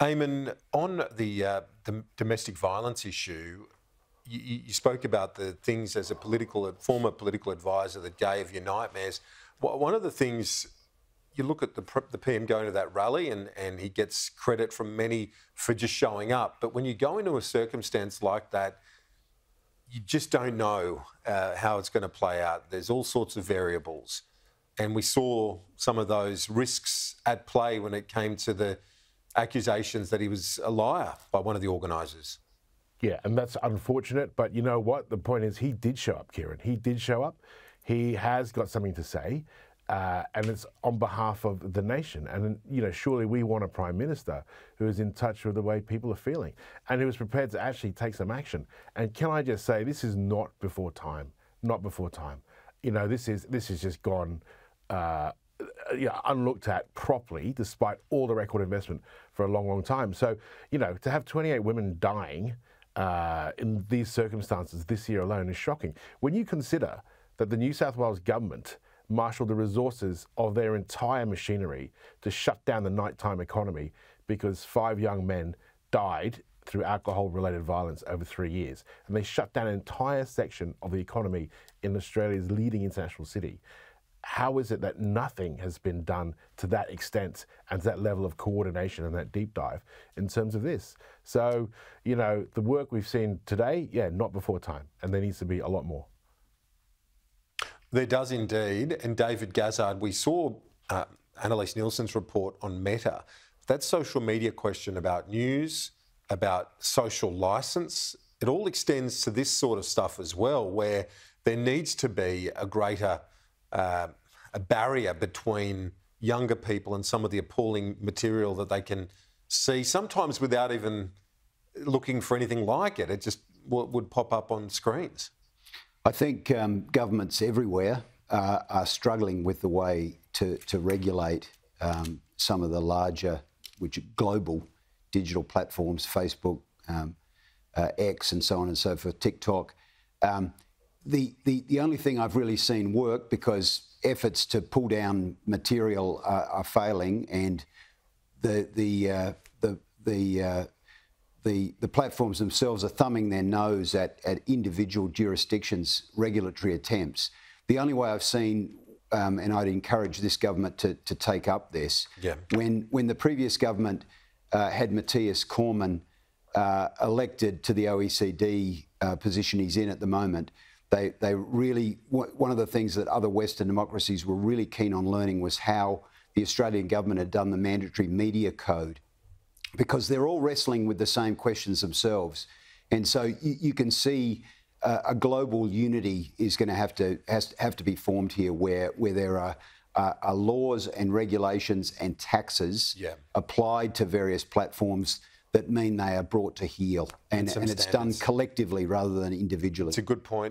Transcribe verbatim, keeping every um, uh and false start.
Eamon, on the, uh, the domestic violence issue, you, you spoke about the things as a political, former political advisor that gave you nightmares. One of the things, you look at the, the P M going to that rally and, and he gets credit from many for just showing up. But when you go into a circumstance like that, you just don't know uh, how it's going to play out. There's all sorts of variables. And we saw some of those risks at play when it came to the accusations that he was a liar by one of the organisers. Yeah, and that's unfortunate, but you know what? The point is he did show up, Kieran. He did show up. He has got something to say, uh, and it's on behalf of the nation. And, you know, surely we want a Prime Minister who is in touch with the way people are feeling and who is prepared to actually take some action. And can I just say, this is not before time, not before time. You know, this is, this is just gone... Uh, you know, unlooked at properly, despite all the record investment for a long, long time. So, you know, to have twenty-eight women dying uh, in these circumstances this year alone is shocking. When you consider that the New South Wales government marshaled the resources of their entire machinery to shut down the nighttime economy because five young men died through alcohol-related violence over three years, and they shut down an entire section of the economy in Australia's leading international city. How is it that nothing has been done to that extent and to that level of coordination and that deep dive in terms of this? So, you know, the work we've seen today, yeah, not before time. And there needs to be a lot more. There does indeed. And David Gazard, we saw uh, Annalise Nielsen's report on Meta. That social media question about news, about social license, it all extends to this sort of stuff as well, where there needs to be a greater... Uh, a barrier between younger people and some of the appalling material that they can see, sometimes without even looking for anything like it. It just would pop up on screens. I think um, governments everywhere uh, are struggling with the way to, to regulate um, some of the larger, which are global digital platforms, Facebook, um, uh, X and so on and so forth, TikTok. Um, The, the, the only thing I've really seen work, because efforts to pull down material are, are failing, and the the uh, the the, uh, the the platforms themselves are thumbing their nose at, at individual jurisdictions' regulatory attempts. The only way I've seen, um, and I'd encourage this government to, to take up this, yeah. when, when the previous government uh, had Mathias Cormann uh, elected to the O E C D uh, position he's in at the moment, They, they really, one of the things that other Western democracies were really keen on learning was how the Australian government had done the mandatory media code, because they're all wrestling with the same questions themselves. And so you, you can see uh, a global unity is going to have to has, have to be formed here, where, where there are, uh, are laws and regulations and taxes yeah. applied to various platforms that mean they are brought to heel, and, and, and it's done collectively rather than individually. It's a good point.